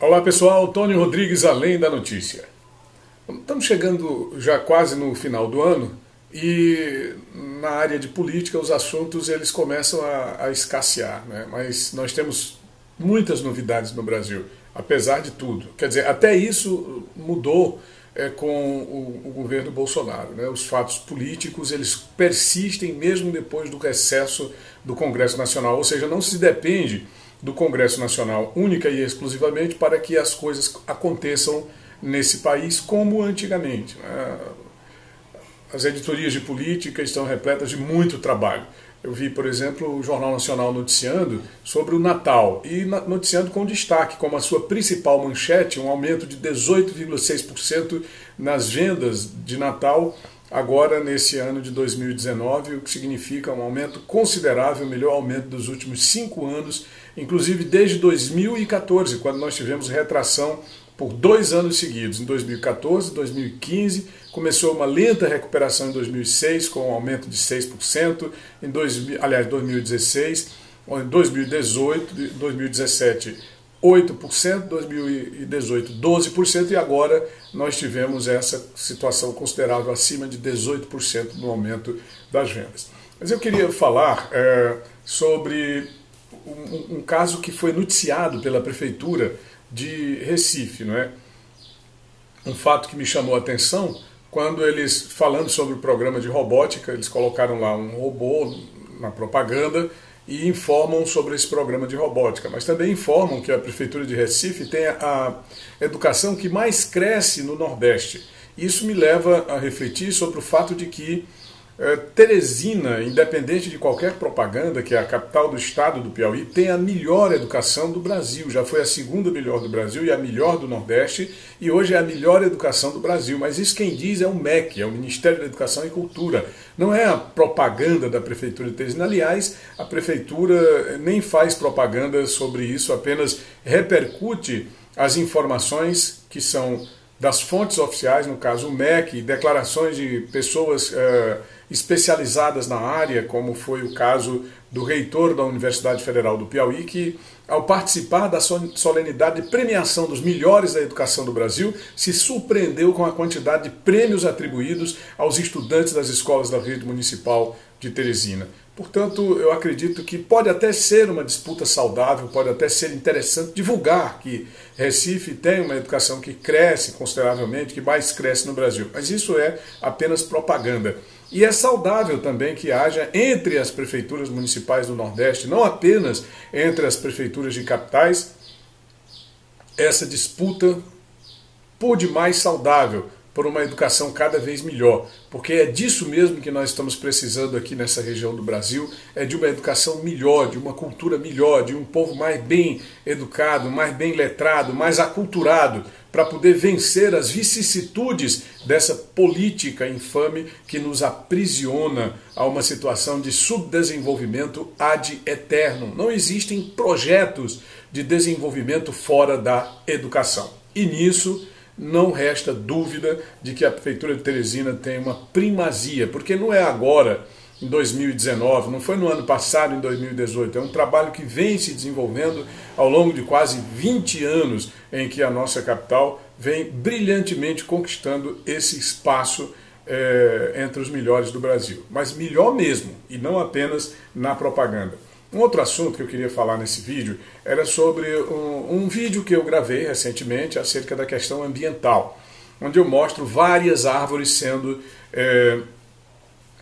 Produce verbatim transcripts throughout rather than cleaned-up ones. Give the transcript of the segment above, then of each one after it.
Olá pessoal, Tony Rodrigues, Além da Notícia. Estamos chegando já quase no final do ano e na área de política os assuntos eles começam a, a escassear, né? Mas nós temos muitas novidades no Brasil, apesar de tudo. Quer dizer, até isso mudou é, com o, o governo Bolsonaro, né? Os fatos políticos eles persistem mesmo depois do recesso do Congresso Nacional, ou seja, não se depende do Congresso Nacional única e exclusivamente para que as coisas aconteçam nesse país como antigamente, né? As editorias de política estão repletas de muito trabalho. Eu vi, por exemplo, o Jornal Nacional noticiando sobre o Natal e noticiando com destaque como a sua principal manchete um aumento de dezoito vírgula seis por cento nas vendas de Natal agora nesse ano de dois mil e dezenove, o que significa um aumento considerável, o melhor aumento dos últimos cinco anos, inclusive desde dois mil e quatorze, quando nós tivemos retração por dois anos seguidos. Em dois mil e quatorze, dois mil e quinze, começou uma lenta recuperação em dois mil e seis, com um aumento de seis por cento, em dois mil, aliás, dois mil e dezesseis, em dois mil e dezoito, dois mil e dezessete, oito por cento, dois mil e dezoito, doze por cento, e agora nós tivemos essa situação considerável acima de dezoito por cento no aumento das vendas. Mas eu queria falar é, sobre um, um caso que foi noticiado pela Prefeitura de Recife, não é? Um fato que me chamou a atenção quando eles, falando sobre o programa de robótica, eles colocaram lá um robô na propaganda e informam sobre esse programa de robótica, mas também informam que a Prefeitura de Recife tem a educação que mais cresce no Nordeste. Isso me leva a refletir sobre o fato de que eh, Teresina, independente de qualquer propaganda, que é a capital do estado do Piauí, tem a melhor educação do Brasil, já foi a segunda melhor do Brasil e a melhor do Nordeste, e hoje é a melhor educação do Brasil, mas isso quem diz é o M E C, é o Ministério da Educação e Cultura. Não é a propaganda da Prefeitura de Teresina, aliás, a Prefeitura nem faz propaganda sobre isso, apenas repercute as informações que são das fontes oficiais, no caso o M E C, declarações de pessoas uh, especializadas na área, como foi o caso do reitor da Universidade Federal do Piauí, que ao participar da solenidade de premiação dos melhores da educação do Brasil, se surpreendeu com a quantidade de prêmios atribuídos aos estudantes das escolas da rede municipal de Teresina. Portanto, eu acredito que pode até ser uma disputa saudável, pode até ser interessante divulgar que Recife tem uma educação que cresce consideravelmente, que mais cresce no Brasil, mas isso é apenas propaganda. E é saudável também que haja entre as prefeituras municipais do Nordeste, não apenas entre as prefeituras de capitais, essa disputa por demais saudável, por uma educação cada vez melhor, porque é disso mesmo que nós estamos precisando aqui nessa região do Brasil, é de uma educação melhor, de uma cultura melhor, de um povo mais bem educado, mais bem letrado, mais aculturado, para poder vencer as vicissitudes dessa política infame que nos aprisiona a uma situação de subdesenvolvimento ad eternum. Não existem projetos de desenvolvimento fora da educação. E nisso não resta dúvida de que a Prefeitura de Teresina tem uma primazia, porque não é agora, em dois mil e dezenove, não foi no ano passado, em dois mil e dezoito, é um trabalho que vem se desenvolvendo ao longo de quase vinte anos em que a nossa capital vem brilhantemente conquistando esse espaço é, entre os melhores do Brasil. Mas melhor mesmo, e não apenas na propaganda. Um outro assunto que eu queria falar nesse vídeo era sobre um, um vídeo que eu gravei recentemente acerca da questão ambiental, onde eu mostro várias árvores sendo é,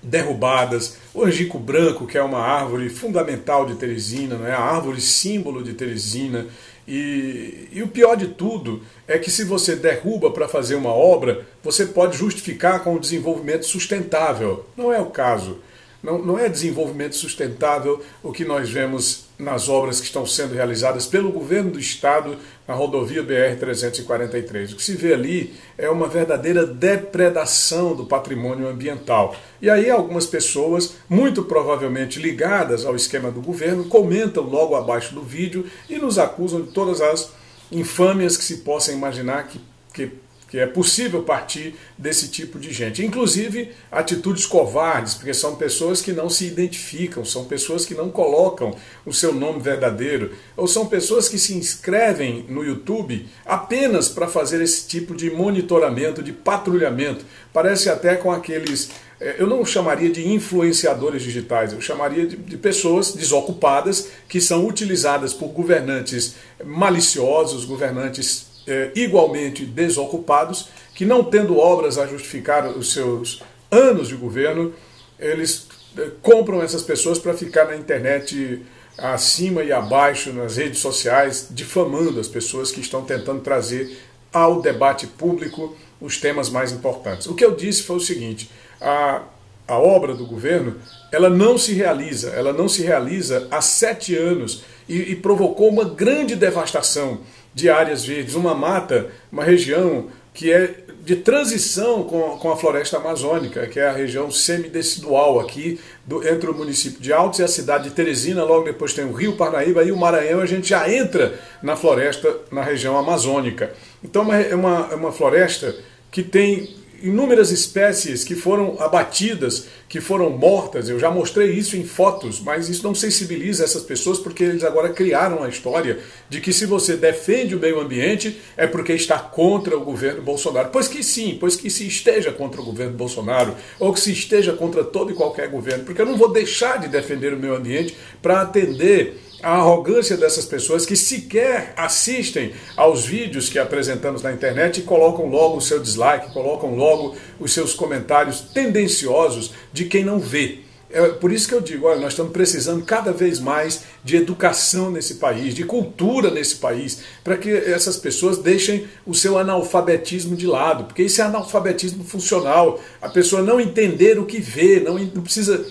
derrubadas. O Angico branco, que é uma árvore fundamental de Teresina, né? A árvore símbolo de Teresina. E, e o pior de tudo é que se você derruba para fazer uma obra, você pode justificar com o desenvolvimento sustentável. Não é o caso. Não, não é desenvolvimento sustentável o que nós vemos nas obras que estão sendo realizadas pelo governo do estado na rodovia B R trezentos e quarenta e três. O que se vê ali é uma verdadeira depredação do patrimônio ambiental. E aí algumas pessoas, muito provavelmente ligadas ao esquema do governo, comentam logo abaixo do vídeo e nos acusam de todas as infâmias que se possa imaginar que, que que é possível partir desse tipo de gente. Inclusive atitudes covardes, porque são pessoas que não se identificam, são pessoas que não colocam o seu nome verdadeiro, ou são pessoas que se inscrevem no YouTube apenas para fazer esse tipo de monitoramento, de patrulhamento. Parece até com aqueles... Eu não chamaria de influenciadores digitais, eu chamaria de, de pessoas desocupadas que são utilizadas por governantes maliciosos, governantes é, igualmente desocupados, que não tendo obras a justificar os seus anos de governo, eles é, compram essas pessoas para ficar na internet acima e abaixo, nas redes sociais, difamando as pessoas que estão tentando trazer ao debate público os temas mais importantes. O que eu disse foi o seguinte... A, a obra do governo, ela não se realiza, ela não se realiza há sete anos e, e provocou uma grande devastação de áreas verdes, uma mata, uma região que é de transição com, com a floresta amazônica, que é a região semidecidual aqui, do, entre o município de Altos e a cidade de Teresina, logo depois tem o Rio Parnaíba e o Maranhão, a gente já entra na floresta, na região amazônica. Então é uma, uma, uma floresta que tem... inúmeras espécies que foram abatidas, que foram mortas. Eu já mostrei isso em fotos, mas isso não sensibiliza essas pessoas porque eles agora criaram a história de que se você defende o meio ambiente é porque está contra o governo Bolsonaro. Pois que sim, pois que se esteja contra o governo Bolsonaro ou que se esteja contra todo e qualquer governo, porque eu não vou deixar de defender o meio ambiente para atender a arrogância dessas pessoas que sequer assistem aos vídeos que apresentamos na internet e colocam logo o seu dislike, colocam logo os seus comentários tendenciosos de quem não vê. É por isso que eu digo, olha, nós estamos precisando cada vez mais de educação nesse país, de cultura nesse país, para que essas pessoas deixem o seu analfabetismo de lado, porque esse é analfabetismo funcional, a pessoa não entender o que vê, não, não precisa...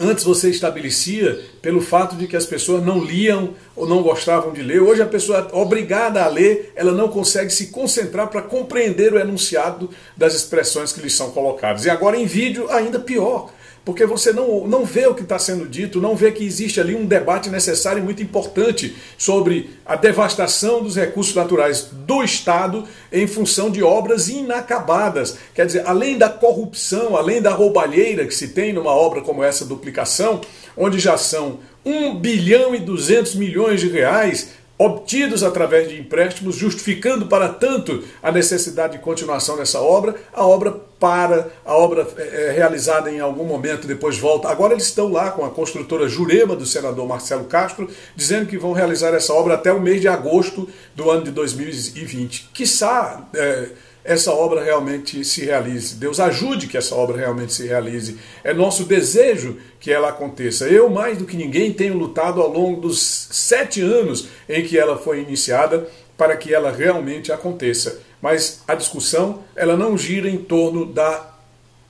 Antes você estabelecia pelo fato de que as pessoas não liam ou não gostavam de ler. Hoje a pessoa obrigada a ler, ela não consegue se concentrar para compreender o enunciado das expressões que lhes são colocadas. E agora em vídeo ainda pior, porque você não, não vê o que está sendo dito, não vê que existe ali um debate necessário e muito importante sobre a devastação dos recursos naturais do Estado em função de obras inacabadas. Quer dizer, além da corrupção, além da roubalheira que se tem numa obra como essa duplicação, onde já são um bilhão e duzentos milhões de reais obtidos através de empréstimos, justificando para tanto a necessidade de continuação dessa obra, a obra para, a obra é realizada em algum momento, depois volta. Agora eles estão lá com a construtora Jurema, do senador Marcelo Castro, dizendo que vão realizar essa obra até o mês de agosto do ano de dois mil e vinte. Quiçá é, essa obra realmente se realize. Deus ajude que essa obra realmente se realize. É nosso desejo que ela aconteça. Eu, mais do que ninguém, tenho lutado ao longo dos sete anos em que ela foi iniciada para que ela realmente aconteça. Mas a discussão, ela não gira em torno da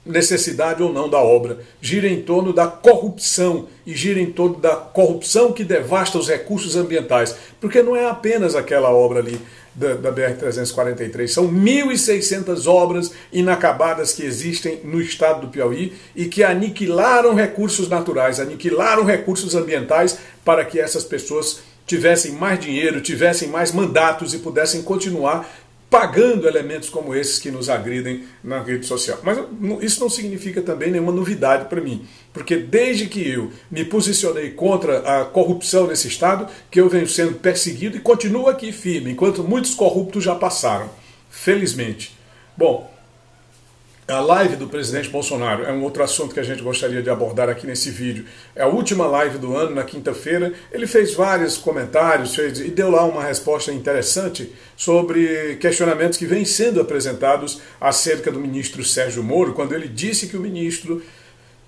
necessidade ou não da obra, gira em torno da corrupção, e gira em torno da corrupção que devasta os recursos ambientais, porque não é apenas aquela obra ali da, da B R trezentos e quarenta e três, são mil e seiscentas obras inacabadas que existem no estado do Piauí e que aniquilaram recursos naturais, aniquilaram recursos ambientais para que essas pessoas tivessem mais dinheiro, tivessem mais mandatos e pudessem continuar pagando elementos como esses que nos agridem na rede social. Mas isso não significa também nenhuma novidade para mim, porque desde que eu me posicionei contra a corrupção nesse Estado, que eu venho sendo perseguido e continuo aqui firme, enquanto muitos corruptos já passaram, felizmente. Bom, a live do presidente Bolsonaro é um outro assunto que a gente gostaria de abordar aqui nesse vídeo. É a última live do ano, na quinta-feira. Ele fez vários comentários fez, e deu lá uma resposta interessante sobre questionamentos que vêm sendo apresentados acerca do ministro Sérgio Moro, quando ele disse que o ministro,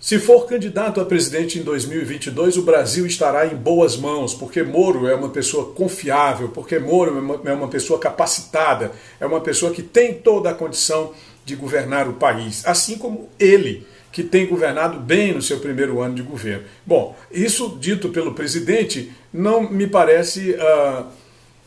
se for candidato a presidente em dois mil e vinte e dois, o Brasil estará em boas mãos, porque Moro é uma pessoa confiável, porque Moro é uma, é uma pessoa capacitada, é uma pessoa que tem toda a condição de governar o país, assim como ele, que tem governado bem no seu primeiro ano de governo. Bom, isso dito pelo presidente não me parece a,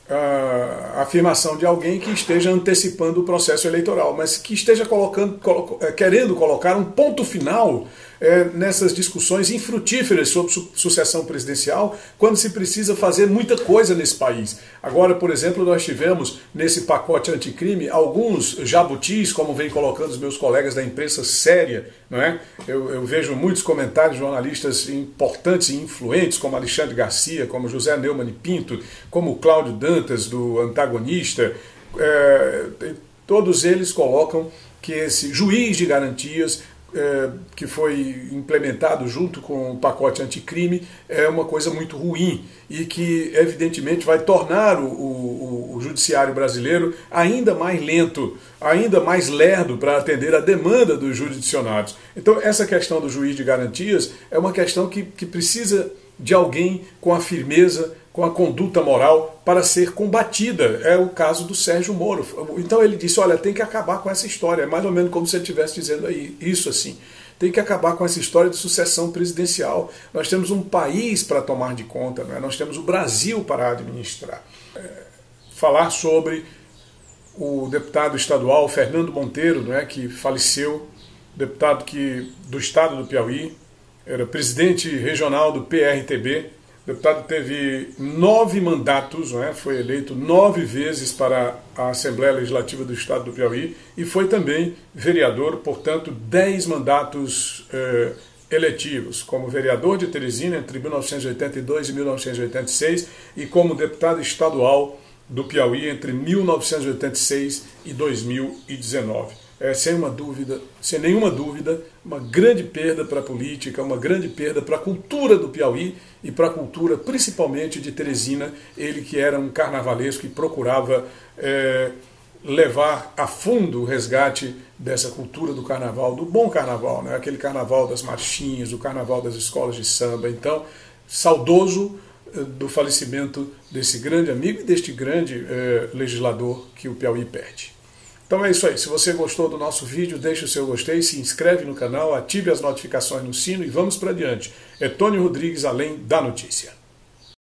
a afirmação de alguém que esteja antecipando o processo eleitoral, mas que esteja colocando, colo, querendo colocar um ponto final é, nessas discussões infrutíferas sobre su sucessão presidencial, quando se precisa fazer muita coisa nesse país. Agora, por exemplo, nós tivemos nesse pacote anticrime alguns jabutis, como vem colocando os meus colegas da imprensa séria, não é? Eu, eu vejo muitos comentários de jornalistas importantes e influentes, como Alexandre Garcia, como José Neumann e Pinto, como Cláudio Dantas, do Antagonista, é, todos eles colocam que esse juiz de garantias é, que foi implementado junto com o pacote anticrime é uma coisa muito ruim e que, evidentemente, vai tornar o, o, o judiciário brasileiro ainda mais lento, ainda mais lerdo para atender a demanda dos jurisdicionados. Então, essa questão do juiz de garantias é uma questão que, que precisa de alguém com a firmeza, com a conduta moral para ser combatida. É o caso do Sérgio Moro. Então ele disse, olha, tem que acabar com essa história. É mais ou menos como se ele estivesse dizendo aí, isso assim. Tem que acabar com essa história de sucessão presidencial. Nós temos um país para tomar de conta, né? Nós temos o Brasil para administrar. É, falar sobre o deputado estadual Fernando Monteiro, né, que faleceu, deputado que, do estado do Piauí, era presidente regional do P R T B, o deputado teve nove mandatos, não é? Foi eleito nove vezes para a Assembleia Legislativa do Estado do Piauí e foi também vereador, portanto, dez mandatos eh, eletivos, como vereador de Teresina entre mil novecentos e oitenta e dois e mil novecentos e oitenta e seis e como deputado estadual do Piauí entre mil novecentos e oitenta e seis e dois mil e dezenove. É, sem uma dúvida, sem nenhuma dúvida, uma grande perda para a política, uma grande perda para a cultura do Piauí e para a cultura principalmente de Teresina, ele que era um carnavalesco e procurava é, levar a fundo o resgate dessa cultura do carnaval, do bom carnaval, né? Aquele carnaval das marchinhas, o carnaval das escolas de samba. Então, saudoso do falecimento desse grande amigo e deste grande é, legislador que o Piauí perde. Então é isso aí, se você gostou do nosso vídeo, deixe o seu gostei, se inscreve no canal, ative as notificações no sino e vamos para adiante. É Tony Rodrigues, Além da Notícia.